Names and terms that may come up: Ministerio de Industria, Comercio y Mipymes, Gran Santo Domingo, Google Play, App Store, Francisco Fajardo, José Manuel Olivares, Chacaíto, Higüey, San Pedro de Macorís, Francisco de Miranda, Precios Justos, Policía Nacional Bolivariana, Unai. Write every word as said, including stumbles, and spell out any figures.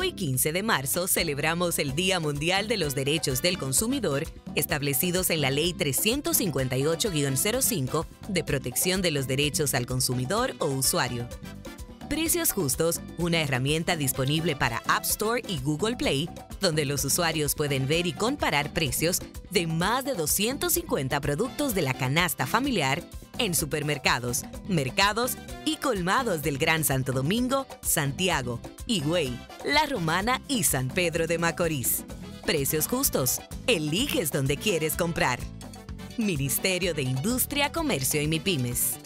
Hoy, quince de marzo, celebramos el Día Mundial de los Derechos del Consumidor, establecidos en la Ley trescientos cincuenta y ocho guion cero cinco de protección de los derechos al consumidor o usuario. Precios Justos, una herramienta disponible para App Store y Google Play, donde los usuarios pueden ver y comparar precios de más de doscientos cincuenta productos de la canasta familiar en supermercados, mercados y colmados del Gran Santo Domingo, Santiago, Higüey, La Romana y San Pedro de Macorís. Precios Justos, eliges donde quieres comprar. Ministerio de Industria, Comercio y Mipymes.